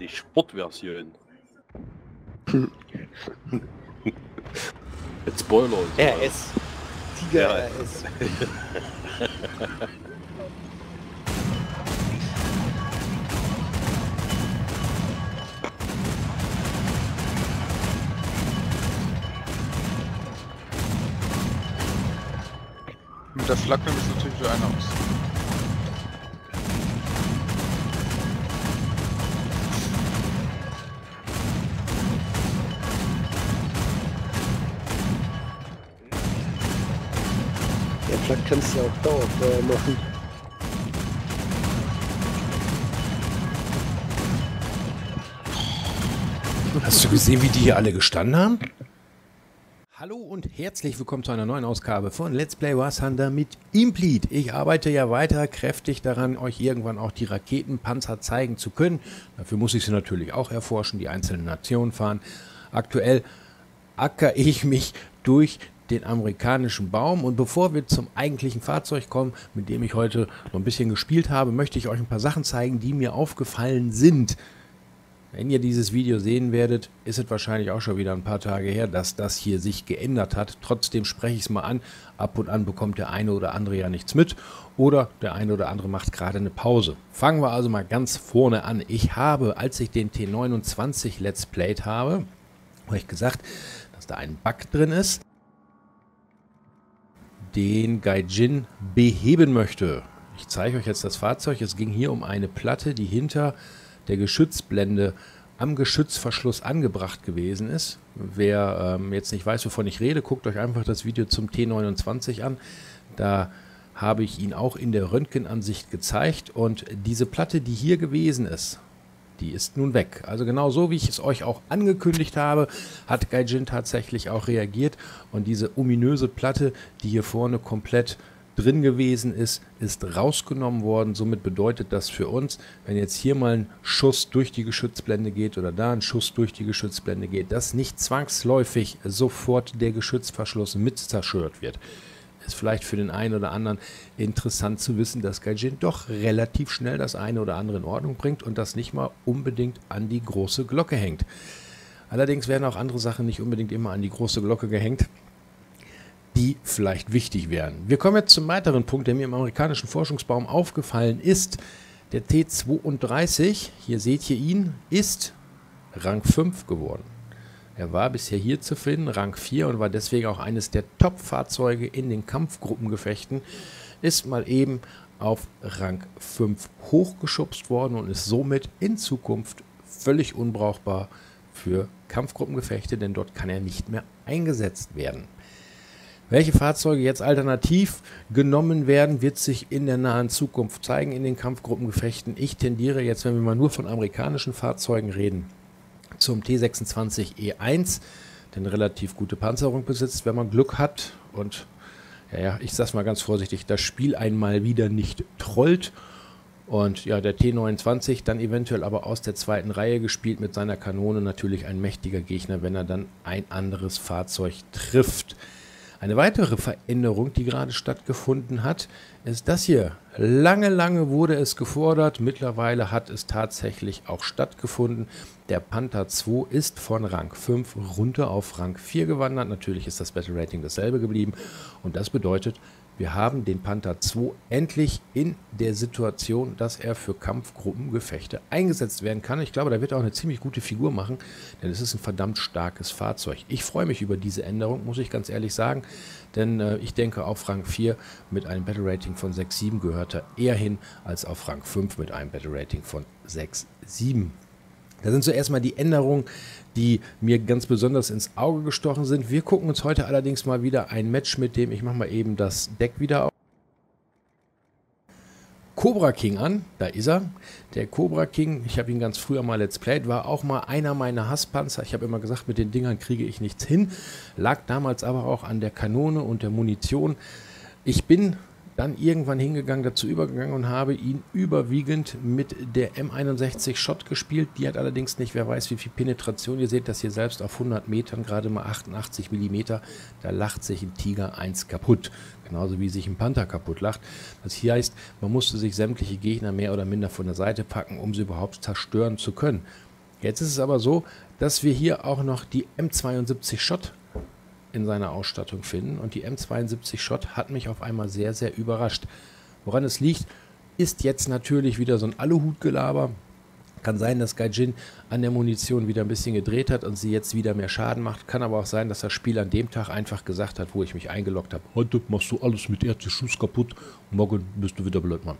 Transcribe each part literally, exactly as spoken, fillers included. Die Sportversion. Mit Spoiler und so. R S. Tiger R S. Mit der Flagge ist natürlich so einer aus. Vielleicht kannst du ja auch Dauerfeuer machen. Hast du gesehen, wie die hier alle gestanden haben? Hallo und herzlich willkommen zu einer neuen Ausgabe von Let's Play War Thunder mit Implid. Ich arbeite ja weiter kräftig daran, euch irgendwann auch die Raketenpanzer zeigen zu können. Dafür muss ich sie natürlich auch erforschen, die einzelnen Nationen fahren. Aktuell ackere ich mich durch den amerikanischen Baum, und bevor wir zum eigentlichen Fahrzeug kommen, mit dem ich heute so ein bisschen gespielt habe, möchte ich euch ein paar Sachen zeigen, die mir aufgefallen sind. Wenn ihr dieses Video sehen werdet, ist es wahrscheinlich auch schon wieder ein paar Tage her, dass das hier sich geändert hat. Trotzdem spreche ich es mal an. Ab und an bekommt der eine oder andere ja nichts mit oder der eine oder andere macht gerade eine Pause. Fangen wir also mal ganz vorne an. Ich habe, als ich den T neunundzwanzig Let's Played habe, euch gesagt, dass da ein Bug drin ist, den Gaijin beheben möchte. Ich zeige euch jetzt das Fahrzeug. Es ging hier um eine Platte, die hinter der Geschützblende am Geschützverschluss angebracht gewesen ist. Wer ähm, jetzt nicht weiß, wovon ich rede, guckt euch einfach das Video zum T neunundzwanzig an. Da habe ich ihn auch in der Röntgenansicht gezeigt. Und diese Platte, die hier gewesen ist, die ist nun weg. Also genau so, wie ich es euch auch angekündigt habe, hat Gaijin tatsächlich auch reagiert. Und diese ominöse Platte, die hier vorne komplett drin gewesen ist, ist rausgenommen worden. Somit bedeutet das für uns, wenn jetzt hier mal ein Schuss durch die Geschützblende geht oder da ein Schuss durch die Geschützblende geht, dass nicht zwangsläufig sofort der Geschützverschluss mit zerstört wird. Ist vielleicht für den einen oder anderen interessant zu wissen, dass Gaijin doch relativ schnell das eine oder andere in Ordnung bringt und das nicht mal unbedingt an die große Glocke hängt. Allerdings werden auch andere Sachen nicht unbedingt immer an die große Glocke gehängt, die vielleicht wichtig wären. Wir kommen jetzt zum weiteren Punkt, der mir im amerikanischen Forschungsbaum aufgefallen ist. Der T zweiunddreißig, hier seht ihr ihn, ist Rang fünf geworden. Er war bisher hier zu finden, Rang vier, und war deswegen auch eines der Top-Fahrzeuge in den Kampfgruppengefechten. Ist mal eben auf Rang fünf hochgeschubst worden und ist somit in Zukunft völlig unbrauchbar für Kampfgruppengefechte, denn dort kann er nicht mehr eingesetzt werden. Welche Fahrzeuge jetzt alternativ genommen werden, wird sich in der nahen Zukunft zeigen in den Kampfgruppengefechten. Ich tendiere jetzt, wenn wir mal nur von amerikanischen Fahrzeugen reden, zum T sechsundzwanzig E eins, denn relativ gute Panzerung besitzt, wenn man Glück hat und, ja, ja, ich sag's mal ganz vorsichtig, das Spiel einmal wieder nicht trollt. Und ja, der T neunundzwanzig dann eventuell aber aus der zweiten Reihe gespielt mit seiner Kanone, natürlich ein mächtiger Gegner, wenn er dann ein anderes Fahrzeug trifft. Eine weitere Veränderung, die gerade stattgefunden hat, ist das hier. Lange, lange wurde es gefordert, mittlerweile hat es tatsächlich auch stattgefunden. Der Panther zwei ist von Rang fünf runter auf Rang vier gewandert. Natürlich ist das Battle Rating dasselbe geblieben und das bedeutet, wir haben den Panther zwei endlich in der Situation, dass er für Kampfgruppengefechte eingesetzt werden kann. Ich glaube, da wird er auch eine ziemlich gute Figur machen, denn es ist ein verdammt starkes Fahrzeug. Ich freue mich über diese Änderung, muss ich ganz ehrlich sagen, denn äh, ich denke, auf Rang vier mit einem Battle Rating von sechs Komma sieben gehört er eher hin als auf Rang fünf mit einem Battle Rating von sechs Komma sieben. Da sind so erstmal die Änderungen, die mir ganz besonders ins Auge gestochen sind. Wir gucken uns heute allerdings mal wieder ein Match mit dem, ich mache mal eben das Deck wieder auf. Cobra King an. Da ist er. Der Cobra King, ich habe ihn ganz früher mal Let's Played, war auch mal einer meiner Hasspanzer. Ich habe immer gesagt, mit den Dingern kriege ich nichts hin. Lag damals aber auch an der Kanone und der Munition. Ich bin dann irgendwann hingegangen, dazu übergegangen und habe ihn überwiegend mit der M einundsechzig Shot gespielt. Die hat allerdings nicht, wer weiß wie viel Penetration. Ihr seht das hier selbst auf hundert Metern, gerade mal achtundachtzig Millimeter. Da lacht sich ein Tiger eins kaputt. Genauso wie sich ein Panther kaputt lacht. Das hier heißt, man musste sich sämtliche Gegner mehr oder minder von der Seite packen, um sie überhaupt zerstören zu können. Jetzt ist es aber so, dass wir hier auch noch die M zweiundsiebzig Shot in seiner Ausstattung finden. Und die M zweiundsiebzig Shot hat mich auf einmal sehr, sehr überrascht. Woran es liegt, ist jetzt natürlich wieder so ein Aluhutgelaber. Kann sein, dass Gaijin an der Munition wieder ein bisschen gedreht hat und sie jetzt wieder mehr Schaden macht. Kann aber auch sein, dass das Spiel an dem Tag einfach gesagt hat, wo ich mich eingeloggt habe: Heute machst du alles mit Erzschuss kaputt, morgen bist du wieder blöd, Mann.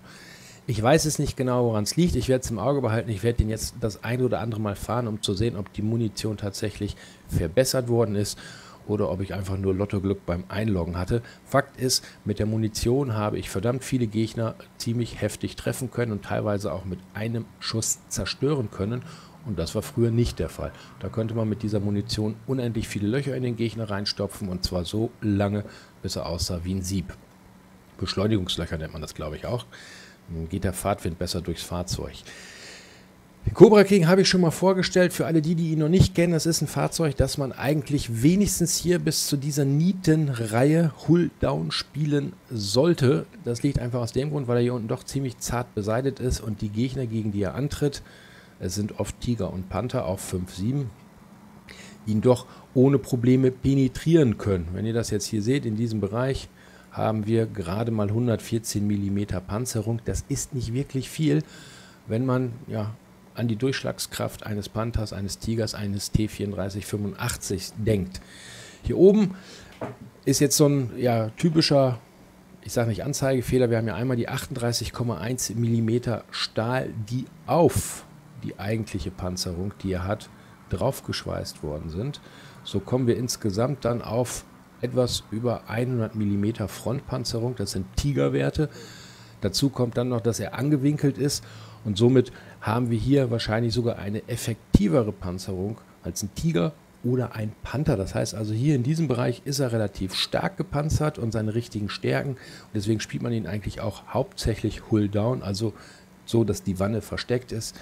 Ich weiß es nicht genau, woran es liegt. Ich werde es im Auge behalten. Ich werde den jetzt das ein oder andere Mal fahren, um zu sehen, ob die Munition tatsächlich verbessert worden ist oder ob ich einfach nur Lottoglück beim Einloggen hatte. Fakt ist, mit der Munition habe ich verdammt viele Gegner ziemlich heftig treffen können und teilweise auch mit einem Schuss zerstören können. Und das war früher nicht der Fall. Da könnte man mit dieser Munition unendlich viele Löcher in den Gegner reinstopfen, und zwar so lange, bis er aussah wie ein Sieb. Beschleunigungslöcher nennt man das, glaube ich, auch. Dann geht der Fahrtwind besser durchs Fahrzeug. Den Cobra King habe ich schon mal vorgestellt, für alle die, die ihn noch nicht kennen. Das ist ein Fahrzeug, das man eigentlich wenigstens hier bis zu dieser Nietenreihe Hull-Down spielen sollte. Das liegt einfach aus dem Grund, weil er hier unten doch ziemlich zart beseitigt ist und die Gegner, gegen die er antritt, es sind oft Tiger und Panther, auch fünf sieben, ihn doch ohne Probleme penetrieren können. Wenn ihr das jetzt hier seht, in diesem Bereich haben wir gerade mal hundertvierzehn Millimeter Panzerung. Das ist nicht wirklich viel, wenn man, ja, an die Durchschlagskraft eines Panthers, eines Tigers, eines T vierunddreißig fünfundachtzig denkt. Hier oben ist jetzt so ein, ja, typischer, ich sage nicht Anzeigefehler, wir haben ja einmal die achtunddreißig Komma eins Millimeter Stahl, die auf die eigentliche Panzerung, die er hat, draufgeschweißt worden sind. So kommen wir insgesamt dann auf etwas über hundert Millimeter Frontpanzerung, das sind Tigerwerte. Dazu kommt dann noch, dass er angewinkelt ist, und somit haben wir hier wahrscheinlich sogar eine effektivere Panzerung als ein Tiger oder ein Panther. Das heißt also, hier in diesem Bereich ist er relativ stark gepanzert und seine richtigen Stärken. Und deswegen spielt man ihn eigentlich auch hauptsächlich Hull Down, also so, dass die Wanne versteckt ist.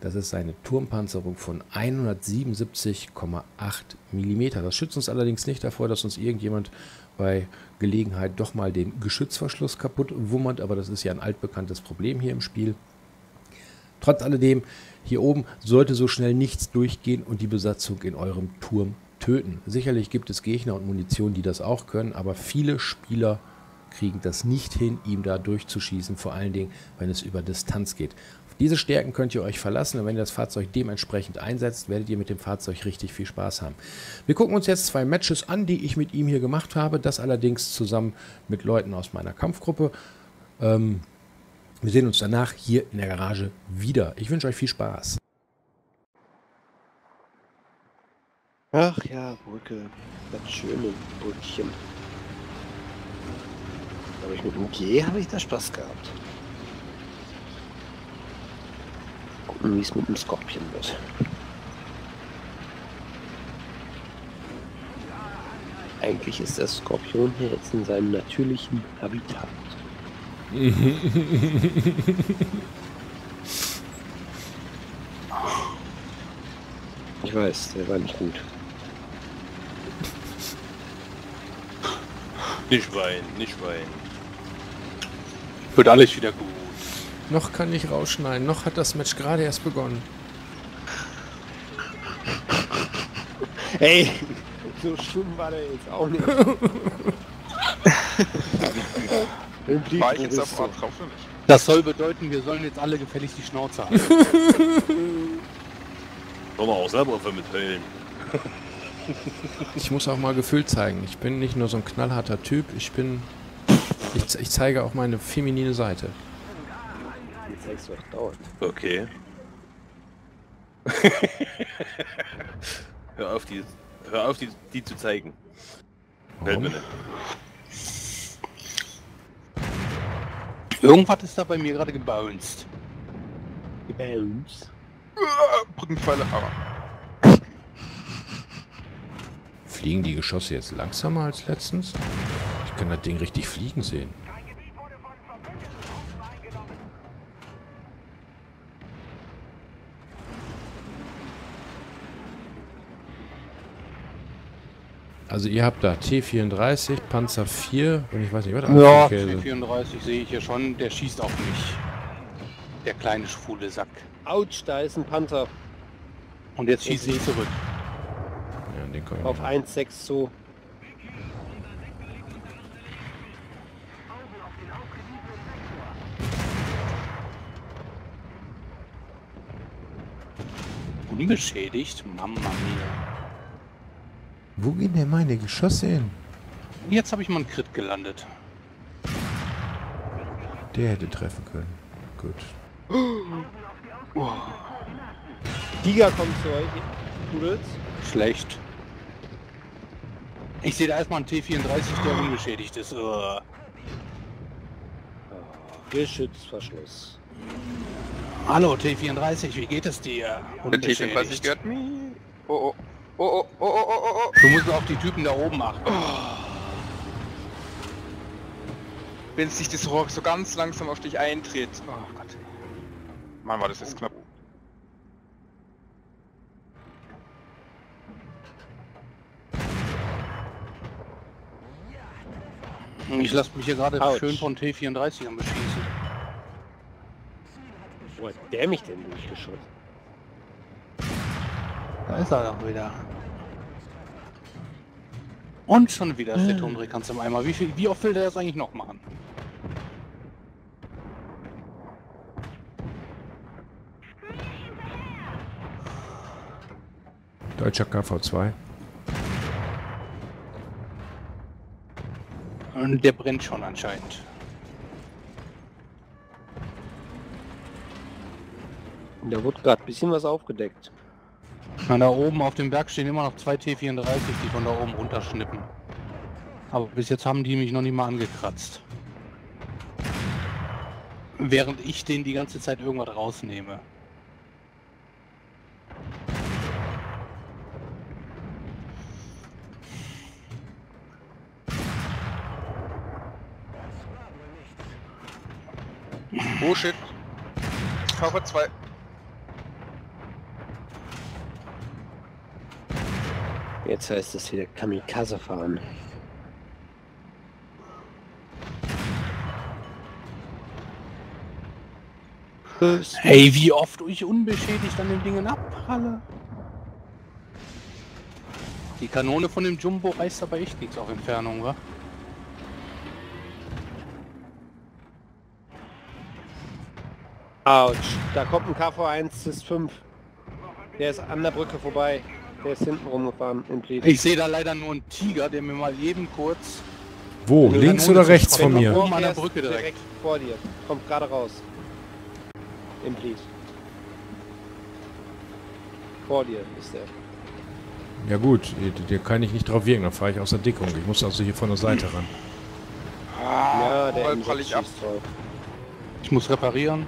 Das ist seine Turmpanzerung von hundertsiebenundsiebzig Komma acht Millimeter. Das schützt uns allerdings nicht davor, dass uns irgendjemand bei Gelegenheit doch mal den Geschützverschluss kaputt wummert. Aber das ist ja ein altbekanntes Problem hier im Spiel. Trotz alledem, hier oben sollte so schnell nichts durchgehen und die Besatzung in eurem Turm töten. Sicherlich gibt es Gegner und Munition, die das auch können, aber viele Spieler kriegen das nicht hin, ihm da durchzuschießen, vor allen Dingen, wenn es über Distanz geht. Auf diese Stärken könnt ihr euch verlassen, und wenn ihr das Fahrzeug dementsprechend einsetzt, werdet ihr mit dem Fahrzeug richtig viel Spaß haben. Wir gucken uns jetzt zwei Matches an, die ich mit ihm hier gemacht habe, das allerdings zusammen mit Leuten aus meiner Kampfgruppe. Ähm... Wir sehen uns danach hier in der Garage wieder. Ich wünsche euch viel Spaß. Ach ja, Brücke. Das schöne Brückchen. Aber ich mit dem G habe ich da Spaß gehabt. Gucken, wie es mit dem Skorpion wird. Eigentlich ist der Skorpion hier jetzt in seinem natürlichen Habitat. Ich weiß, der war nicht gut. Nicht weinen, nicht weinen. Wird alles wieder gut. Noch kann ich rausschneiden, noch hat das Match gerade erst begonnen. Hey, so schlimm war der jetzt auch nicht. War ich jetzt auf Ort drauf für mich? Das soll bedeuten, wir sollen jetzt alle gefälligst die Schnauze haben. Komm mal auch selber für mit Helm. Ich muss auch mal Gefühl zeigen. Ich bin nicht nur so ein knallharter Typ, ich bin... Ich, ich zeige auch meine feminine Seite. Okay. Hör auf, die, hör auf die, die zu zeigen. Fällt mir nicht. Irgendwas ist da bei mir gerade gebounced. Gebounced? Brückenpfeile, aber. Fliegen die Geschosse jetzt langsamer als letztens? Ich kann das Ding richtig fliegen sehen. Also ihr habt da T vierunddreißig, Panzer vier und ich weiß nicht, was da ja, T vierunddreißig sehe ich ja schon, der schießt auf mich. Der kleine schwule Sack. Autsch, da ist ein Panther. Und jetzt schieße ich zurück. Ja, den komm ich auf eins sechs zu. Unbeschädigt? Mama mia. Wo gehen denn meine Geschosse hin? Jetzt habe ich mal einen Crit gelandet. Der hätte treffen können. Gut. Oh. Oh. Tiger kommt zu euch, Pudels. Schlecht. Ich sehe da erstmal einen T vierunddreißig, der unbeschädigt ist. Oh. Geschützverschluss. Hallo T vierunddreißig, wie geht es dir? T vierunddreißig gehört mir. Oh, oh. Oh, oh, oh, oh, oh, oh. Du musst auf die Typen da oben achten. Oh. Wenn sich das Rohr so ganz langsam auf dich eintritt. Oh Gott. Mann, war das jetzt knapp. Ich lasse mich hier gerade schön von T vierunddreißig am beschießen. Wo hat der mich denn durchgeschossen? Da ist er doch wieder. Und schon wieder ist der Turmdreh ganz im Eimer. Wie, viel, wie oft will der das eigentlich noch machen? Deutscher K V zwei. Und der brennt schon anscheinend. Da wurde gerade ein bisschen was aufgedeckt. Na, da oben auf dem Berg stehen immer noch zwei T vierunddreißig, die von da oben runterschnippen. Aber bis jetzt haben die mich noch nicht mal angekratzt. Während ich denen die ganze Zeit irgendwas rausnehme. Oh shit. K V zwei. Jetzt heißt es wieder Kamikaze fahren. Hey, wie oft ich unbeschädigt an den Dingen abpralle. Die Kanone von dem Jumbo reißt aber echt nichts auf Entfernung, wa? Autsch, da kommt ein K V eins bis fünf. Der ist an der Brücke vorbei. Der ist hinten rumgefahren. Ich sehe da leider nur einen Tiger, der mir mal eben kurz... Wo? Links oder rechts von mir? Vor meiner Brücke direkt. direkt vor dir. Kommt gerade raus. Im Blied. Vor dir ist der. Ja gut, der kann ich nicht drauf wirken, dann fahre ich aus der Deckung. Ich muss also hier von der Seite ran. Ja, der prall ich ab. Ich muss reparieren.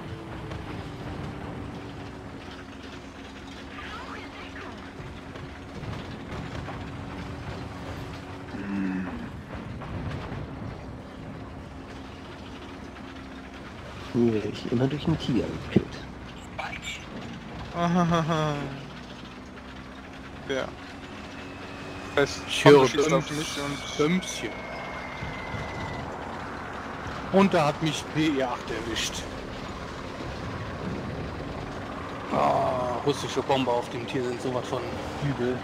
Werde ich immer durch den Tiger gekillt. Ja. Es ich höre Bömmchen. Und da hat mich P E acht erwischt. Oh, russische Bomber auf dem Tier sind sowas von übel.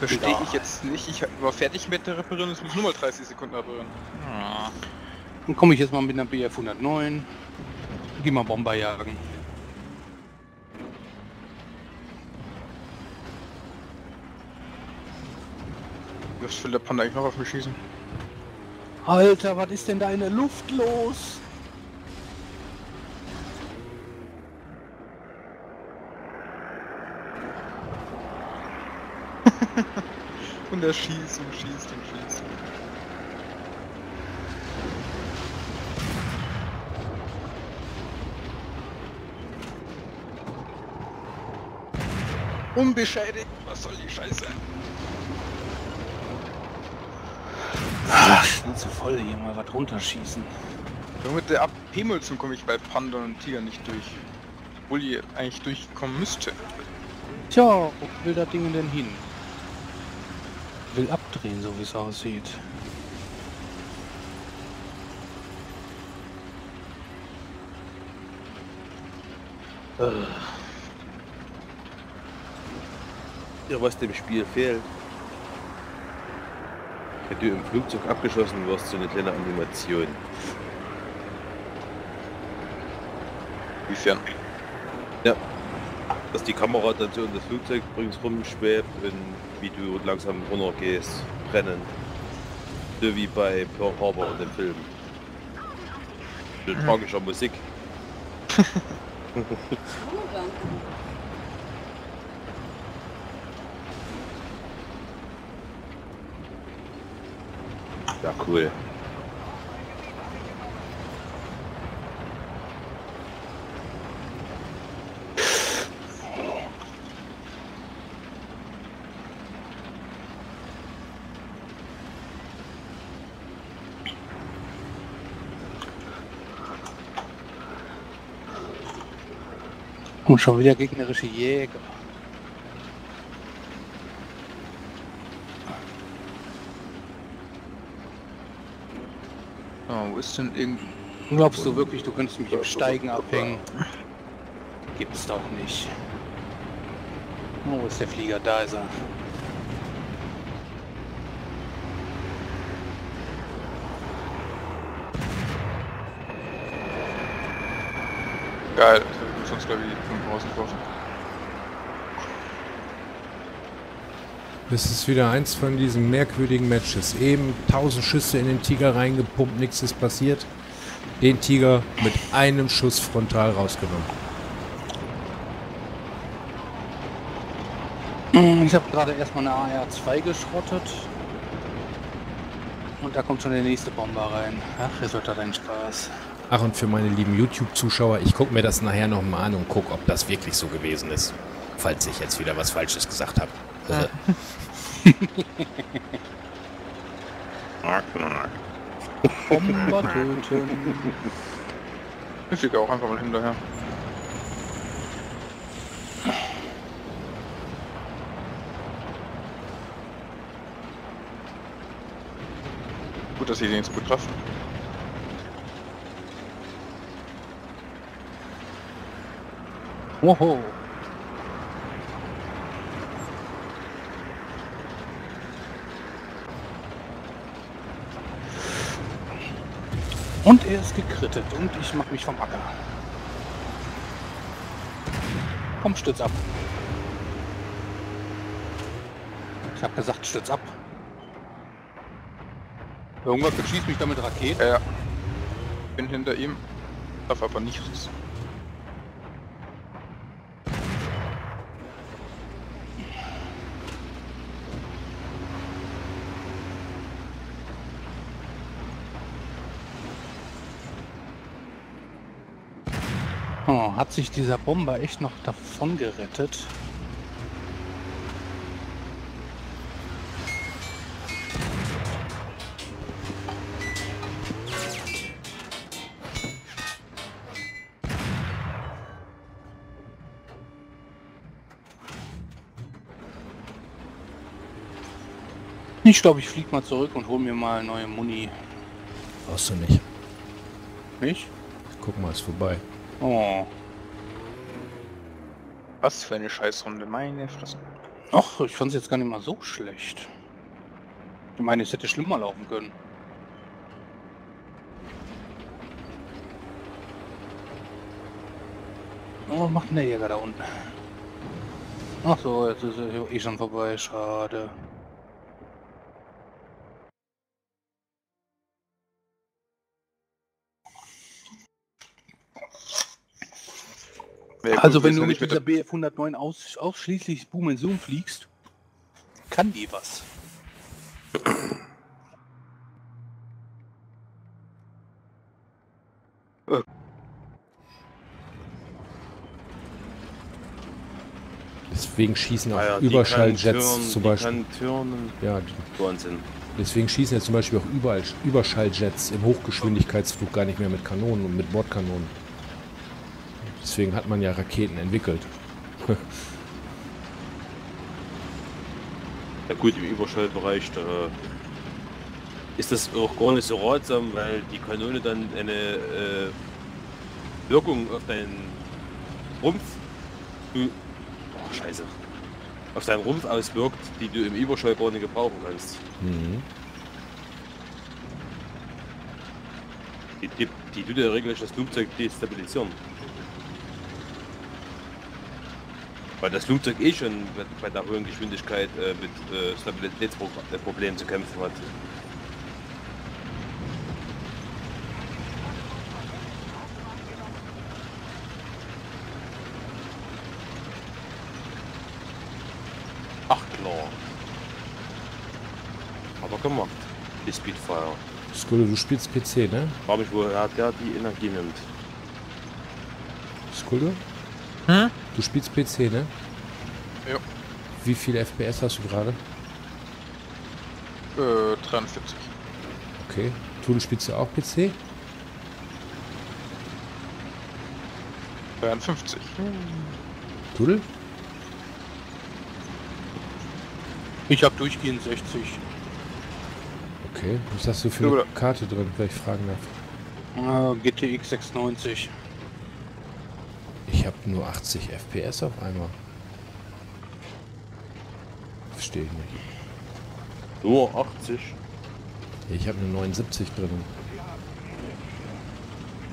Verstehe ich jetzt nicht. Ich war fertig mit der Reparierung. Es muss nur mal dreißig Sekunden reparieren. Ja. Dann komme ich jetzt mal mit einer B F hundertneun. Geh mal Bomber jagen. Was will der Panda eigentlich noch auf mich schießen? Alter, was ist denn da in der Luft los? Und er schießt und schießt und schießt. unbeschädigt. Was soll die Scheiße? Ach, ich bin zu voll, hier mal was runterschießen. So, mit der A P-Mülzen komme ich bei Panda und Tiger nicht durch. Obwohl die eigentlich durchkommen müsste. Tja, wo will das Ding denn hin? Will abdrehen, so wie es aussieht. Ugh. Ja, was dem Spiel fehlt. Wenn du im Flugzeug abgeschossen wirst, so eine kleine Animation. Wiefern? Ja. Dass die Kamera dann so in das Flugzeug ringsrum schwebt und wie du langsam runtergehst, brennend. So wie bei Pearl Harbor und dem Film. Mit tragischer Musik. Ja, cool. Und schon wieder gegnerische Jäger. Oh, wo ist denn irgendwie... Glaubst du wirklich, du könntest mich im Steigen abhängen? Gibt's doch nicht. Oh, wo ist der Flieger? Da ist er. Geil. Sonst glaube ich von draußen kaufen. Das ist wieder eins von diesen merkwürdigen Matches. Eben tausend Schüsse in den Tiger reingepumpt, nichts ist passiert. Den Tiger mit einem Schuss frontal rausgenommen. Ich habe gerade erstmal eine A R zwei geschrottet. Und da kommt schon der nächste Bomber rein. Ach, es wird da dein Spaß. Ach, und für meine lieben YouTube-Zuschauer, ich gucke mir das nachher nochmal an und gucke, ob das wirklich so gewesen ist. Falls ich jetzt wieder was Falsches gesagt habe. Ja. Bomber töten. Ich fliege auch einfach mal hinterher. Gut, dass ihr den jetzt gut trefft. Woho! Und er ist gekrittet und ich mach mich vom Acker. Komm, stütz ab. Ich hab gesagt, stütz ab. Irgendwas beschießt mich damit Raketen. Ja, ja. Bin hinter ihm. Darf aber nichts. Oh, hat sich dieser Bomber echt noch davon gerettet? Ich glaube, ich fliege mal zurück und hole mir mal neue Muni. Brauchst du nicht. Nicht? Guck mal, ist vorbei. Oh. Was für eine Scheißrunde, meine Fresse. Ach, ich fand es jetzt gar nicht mal so schlecht. Ich meine, es hätte schlimmer laufen können. Oh, was macht denn der Jäger da unten? Ach so, jetzt ist er eh schon vorbei, schade. Also wenn du mit dieser B F hundertneun aus, ausschließlich Boom and Zoom fliegst, kann die was. Das Deswegen schießen auch ah ja, Überschalljets zum Beispiel. Ja, Wahnsinn. Deswegen schießen jetzt zum Beispiel auch überall Überschalljets im Hochgeschwindigkeitsflug gar nicht mehr mit Kanonen und mit Bordkanonen. Deswegen hat man ja Raketen entwickelt. Ja gut, im Überschallbereich da ist das auch gar nicht so ratsam, weil die Kanone dann eine äh, Wirkung auf deinen Rumpf, oh, scheiße, auf deinen Rumpf auswirkt, die du im Überschall gar nicht gebrauchen kannst. Mhm. Die, die, die tut ja regelrecht das Flugzeug destabilisieren. Weil das Flugzeug eh schon bei der hohen Geschwindigkeit äh, mit äh, Stabilitätsproblemen zu kämpfen hat. Ach klar. Aber gemacht. Die Speedfire. Skule, du spielst P C, ne? Frag mich, woher der die Energie nimmt. Skule? Hm? Du spielst P C, ne? Ja. Wie viele F P S hast du gerade? Äh, dreiundvierzig. Okay. Du, du spielst ja auch P C? dreiundfünfzig. Hm. Tudel? Ich habe durchgehend sechzig. Okay. Was hast du für eine Karte drin, wenn ich fragen darf? Uh, G T X sechsundneunzig. Ich habe nur achtzig F P S auf einmal. Verstehe ich nicht. Nur achtzig? Ich habe eine neunundsiebzig drin.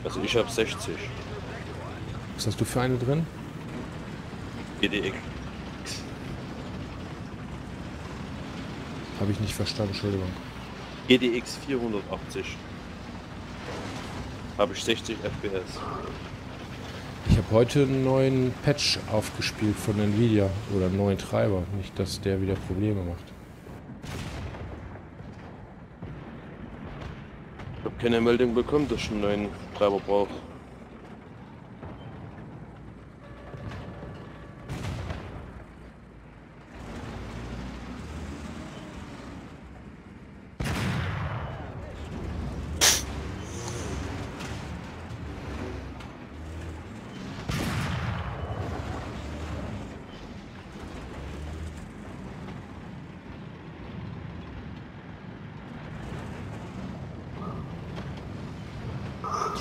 Also ich habe sechzig. Was hast du für eine drin? G T X. Habe ich nicht verstanden, Entschuldigung. G T X vierhundertachtzig. Habe ich sechzig F P S. Ich habe heute einen neuen Patch aufgespielt von Nvidia oder einen neuen Treiber. Nicht, dass der wieder Probleme macht. Ich habe keine Meldung bekommen, dass ich einen neuen Treiber brauche.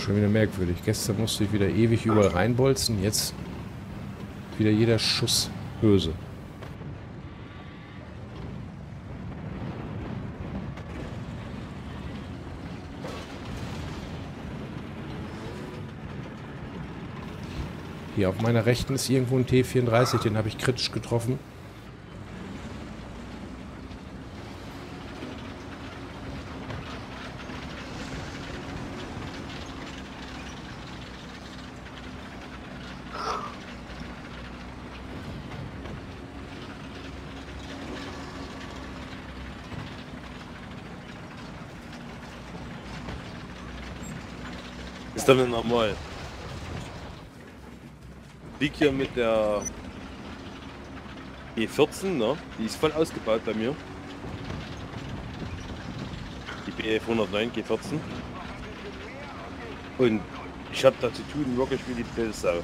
Schon wieder merkwürdig. Gestern musste ich wieder ewig überall reinbolzen, jetzt wieder jeder Schuss böse. Hier auf meiner rechten ist irgendwo ein T vierunddreißig, den habe ich kritisch getroffen. Ist doch normal. Liegt hier mit der B vierzehn, ne? Die ist voll ausgebaut bei mir. Die B F hundertneun G vierzehn. Und ich habe da zu tun wirklich wie die Pilzsau.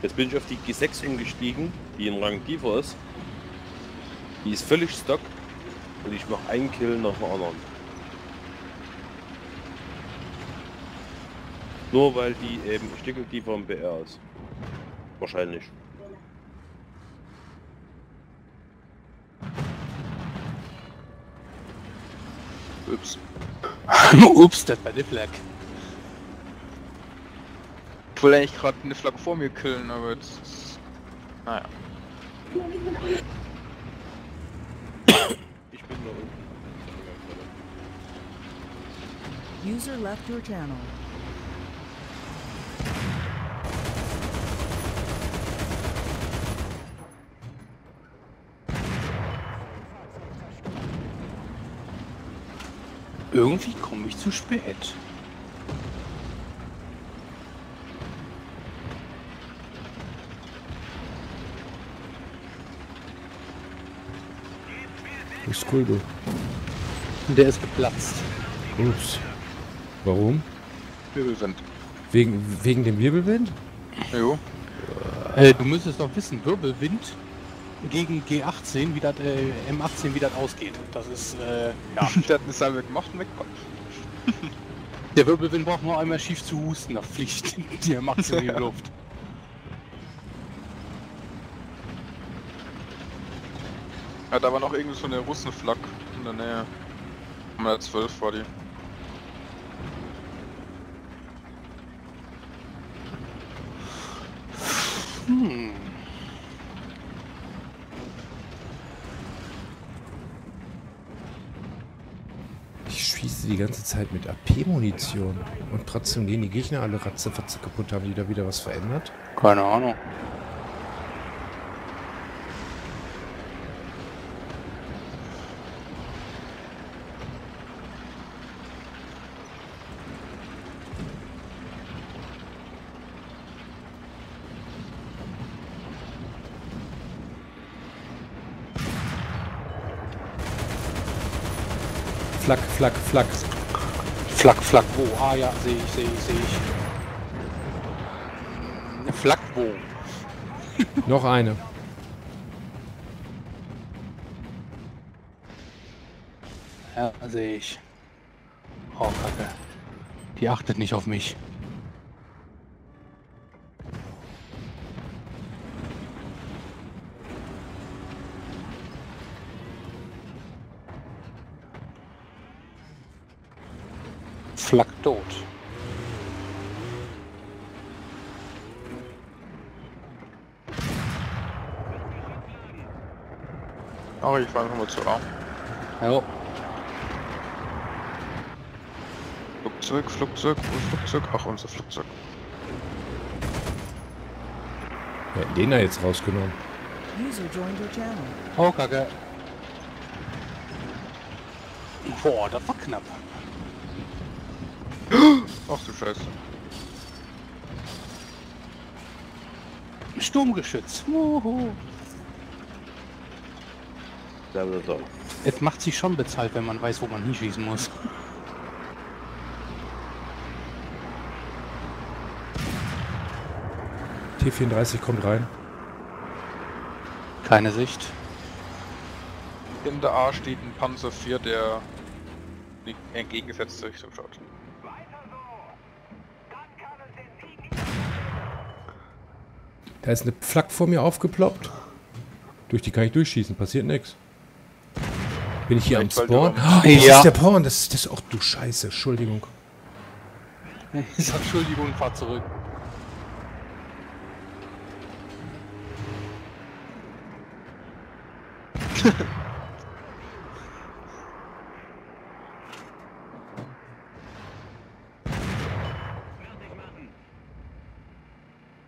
Jetzt bin ich auf die G sechs umgestiegen, die in Rang tiefer ist. Die ist völlig stock und ich mache einen Kill nach dem anderen. Nur weil die eben Stückel tiefer im B R ist. Wahrscheinlich. Ups. Ups, das war die Flak. Ich wollte eigentlich gerade eine Flak vor mir killen, aber jetzt ist... Naja. Ich bin da unten. User left your channel. Irgendwie komme ich zu spät. Ist cool, du. Der ist geplatzt. Ups. Warum? Wirbelwind. Wegen, wegen dem Wirbelwind? Jo. Äh, du müsstest doch wissen, Wirbelwind gegen G achtzehn, wie das, äh, M achtzehn, wie das ausgeht. Das ist, äh, ja. Das ist halt gemacht und wegkommt. Der Wirbelwind braucht nur einmal schief zu husten, da fliegt die M achtzehn in die Luft. Ja, da war noch irgendwie so eine Russenflak in der Nähe. hundertzwölf war die. Hm. Ich schieße die ganze Zeit mit A P-Munition und trotzdem gehen die Gegner alle ratzefatze kaputt. Haben die da wieder was verändert? Keine Ahnung. Flak, flak, flak. Flak, flak, wo? Ah ja, sehe ich, sehe ich, sehe ich. Flak, wo? Noch eine. Ja, sehe ich. Oh, Kacke. Die achtet nicht auf mich. Flak tot. Oh, ich fahre nochmal zu A. Hallo. Flugzeug, Flugzeug, Flugzeug. Ach, unser Flugzeug. Ja, den da jetzt rausgenommen. Oh, Kacke. Boah, das war knapp. Ach du Scheiße. Sturmgeschütz. Woho. Es macht sich schon bezahlt, wenn man weiß, wo man hinschießen muss. T vierunddreißig kommt rein. Keine Sicht. In der A steht ein Panzer vier, der die entgegengesetzte Richtung schaut. Da ist eine Flak vor mir aufgeploppt. Durch die kann ich durchschießen, passiert nichts. Bin ich hier am Spawn? Oh, das ja. ist der Porn, das ist das. Ach du Scheiße, Entschuldigung. Ich sag Entschuldigung, fahr zurück.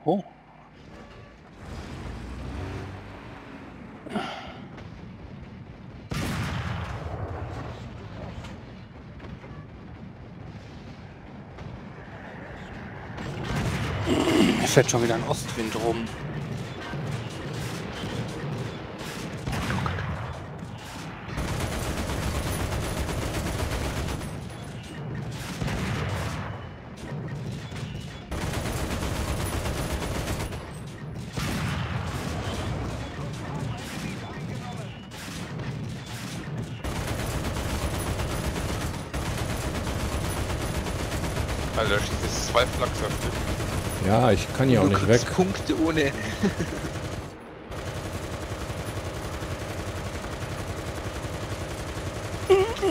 Oh. Fährt schon wieder ein Ostwind rum. Alter, das ist zwei Flachs auf dich. Ja, ich kann ja auch nicht weg. Punkte ohne.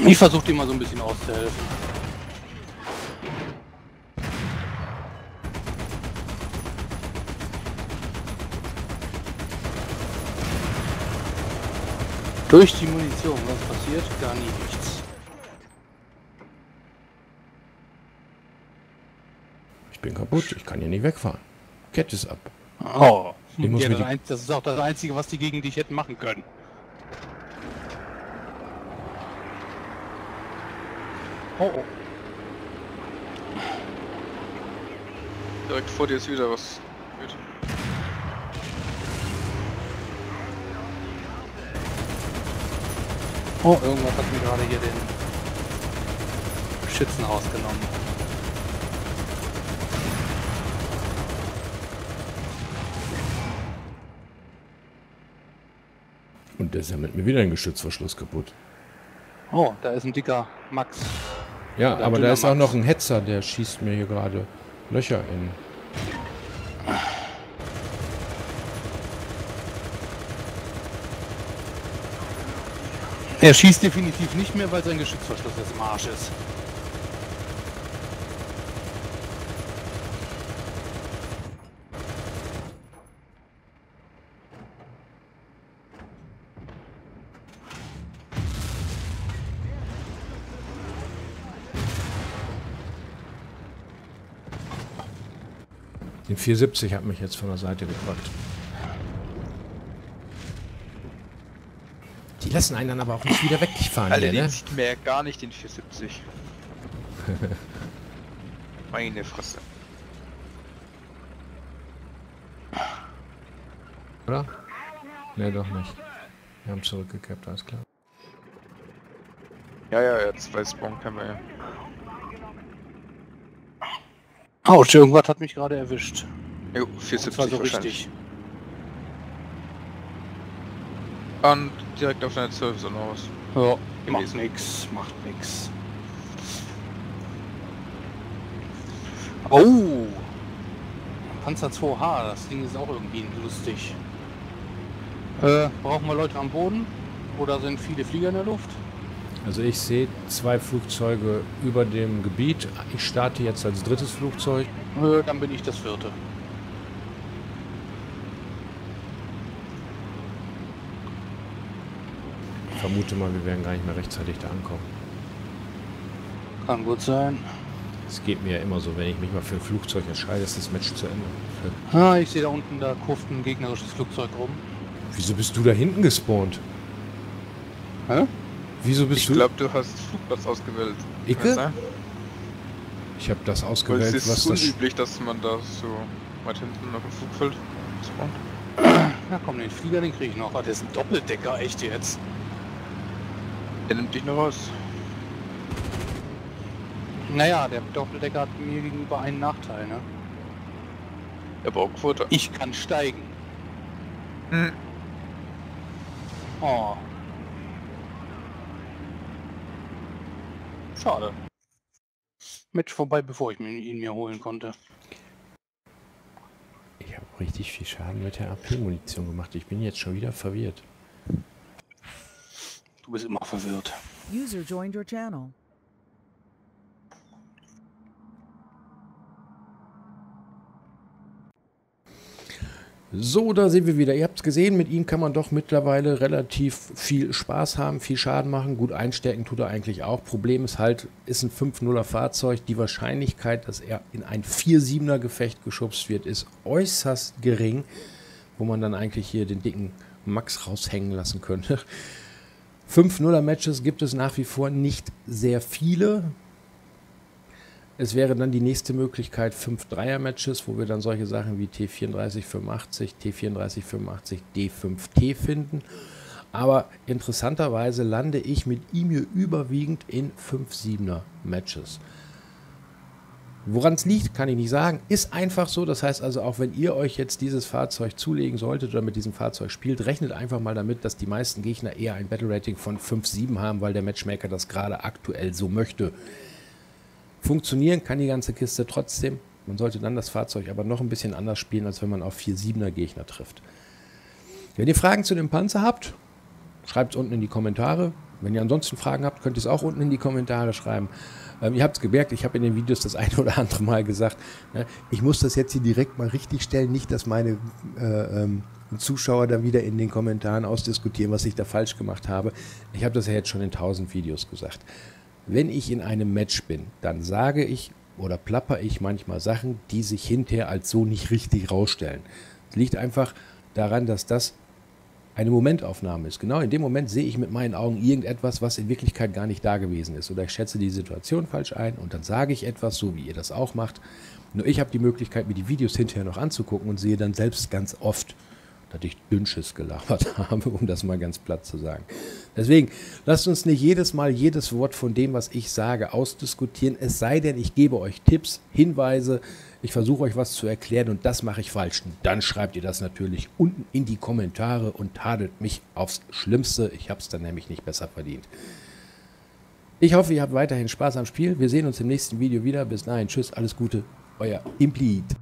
Ich versuche dir mal so ein bisschen auszuhelfen. Durch die Munition, was passiert? Gar nie nichts. Ich bin kaputt, ich kann hier nicht wegfahren. Kette ist ab. Oh, muss ja, das, die... das ist auch das Einzige, was die gegen dich hätten machen können. Oh, oh. Direkt vor dir ist wieder was. Bitte. Oh, irgendwas hat mir gerade hier den Schützen rausgenommen. Und der ist ja mit mir wieder ein Geschützverschluss kaputt. Oh, da ist ein dicker Max. Ja, oder aber da ist Max. Auch noch ein Hetzer, der schießt mir hier gerade Löcher in. Er schießt definitiv nicht mehr, weil sein Geschützverschluss jetzt im Arsch ist. Den vierhundertsiebzig hat mich jetzt von der Seite gepackt. Die lassen einen dann aber auch nicht wieder wegfahren. Alter, den sieht man ja gar nicht, den vierhundertsiebzig. Meine Fresse. Oder? Ne, doch nicht. Wir haben zurückgekappt, alles klar. Ja, ja, ja, zwei Spawn können wir ja. Autsch, irgendwas hat mich gerade erwischt. Jo, vierhundertsiebzig war so richtig. Und direkt auf deine zwölf so raus. Ja, macht nix, macht nix. Oh! Panzer zwei H, das Ding ist auch irgendwie lustig. Äh, brauchen wir Leute am Boden? Oder sind viele Flieger in der Luft? Also ich sehe zwei Flugzeuge über dem Gebiet. Ich starte jetzt als drittes Flugzeug. Nö, dann bin ich das vierte. Ich vermute mal, wir werden gar nicht mehr rechtzeitig da ankommen. Kann gut sein. Es geht mir ja immer so, wenn ich mich mal für ein Flugzeug entscheide, ist das Match zu Ende. Ah, ich sehe da unten, da kurft ein gegnerisches Flugzeug rum. Wieso bist du da hinten gespawnt? Hä? Wieso bist ich du? Ich glaube, du hast Flugplatz ausgewählt. Icke? Ich habe das ausgewählt, weil es ist was unüblich, das dass man da so weit hinten auf dem Flugfeld spawnt. Na komm, den Flieger, den kriege ich noch. Oh, der ist ein Doppeldecker, echt jetzt. Der nimmt dich noch raus. Naja, der Doppeldecker hat mir gegenüber einen Nachteil, ne? Der Bauquote. Ich kann steigen. Hm. Oh. Schade. Match vorbei, bevor ich ihn mir holen konnte. Ich habe richtig viel Schaden mit der A P-Munition gemacht. Ich bin jetzt schon wieder verwirrt. Du bist immer verwirrt. User joined your channel. So, da sind wir wieder. Ihr habt es gesehen, mit ihm kann man doch mittlerweile relativ viel Spaß haben, viel Schaden machen. Gut, einstecken tut er eigentlich auch. Problem ist halt, ist ein fünf nuller Fahrzeug. Die Wahrscheinlichkeit, dass er in ein vier siebener Gefecht geschubst wird, ist äußerst gering, wo man dann eigentlich hier den dicken Max raushängen lassen könnte. fünf nuller Matches gibt es nach wie vor nicht sehr viele. Es wäre dann die nächste Möglichkeit fünf dreier Matches, wo wir dann solche Sachen wie T vierunddreißig fünfundachtzig, T vierunddreißig fünfundachtzig, D fünf T finden. Aber interessanterweise lande ich mit ihm hier überwiegend in fünf siebener Matches. Woran es liegt, kann ich nicht sagen. Ist einfach so. Das heißt also, auch wenn ihr euch jetzt dieses Fahrzeug zulegen solltet oder mit diesem Fahrzeug spielt, rechnet einfach mal damit, dass die meisten Gegner eher ein Battle Rating von fünf sieben haben, weil der Matchmaker das gerade aktuell so möchte. Funktionieren kann die ganze Kiste trotzdem. Man sollte dann das Fahrzeug aber noch ein bisschen anders spielen, als wenn man auf vier siebener Gegner trifft. Wenn ihr Fragen zu dem Panzer habt, schreibt es unten in die Kommentare. Wenn ihr ansonsten Fragen habt, könnt ihr es auch unten in die Kommentare schreiben. Ähm, ihr habt es gemerkt, ich habe in den Videos das eine oder andere Mal gesagt, ne, ich muss das jetzt hier direkt mal richtig stellen, nicht, dass meine äh, ähm, Zuschauer dann wieder in den Kommentaren ausdiskutieren, was ich da falsch gemacht habe. Ich habe das ja jetzt schon in tausend Videos gesagt. Wenn ich in einem Match bin, dann sage ich oder plapper ich manchmal Sachen, die sich hinterher als so nicht richtig rausstellen. Es liegt einfach daran, dass das eine Momentaufnahme ist. Genau in dem Moment sehe ich mit meinen Augen irgendetwas, was in Wirklichkeit gar nicht da gewesen ist. Oder ich schätze die Situation falsch ein und dann sage ich etwas, so wie ihr das auch macht. Nur ich habe die Möglichkeit, mir die Videos hinterher noch anzugucken und sehe dann selbst ganz oft, dass ich Dünnschiss gelabert habe, um das mal ganz platt zu sagen. Deswegen, lasst uns nicht jedes Mal jedes Wort von dem, was ich sage, ausdiskutieren. Es sei denn, ich gebe euch Tipps, Hinweise, ich versuche euch was zu erklären und das mache ich falsch. Und dann schreibt ihr das natürlich unten in die Kommentare und tadelt mich aufs Schlimmste. Ich habe es dann nämlich nicht besser verdient. Ich hoffe, ihr habt weiterhin Spaß am Spiel. Wir sehen uns im nächsten Video wieder. Bis dahin, tschüss, alles Gute, euer Implied.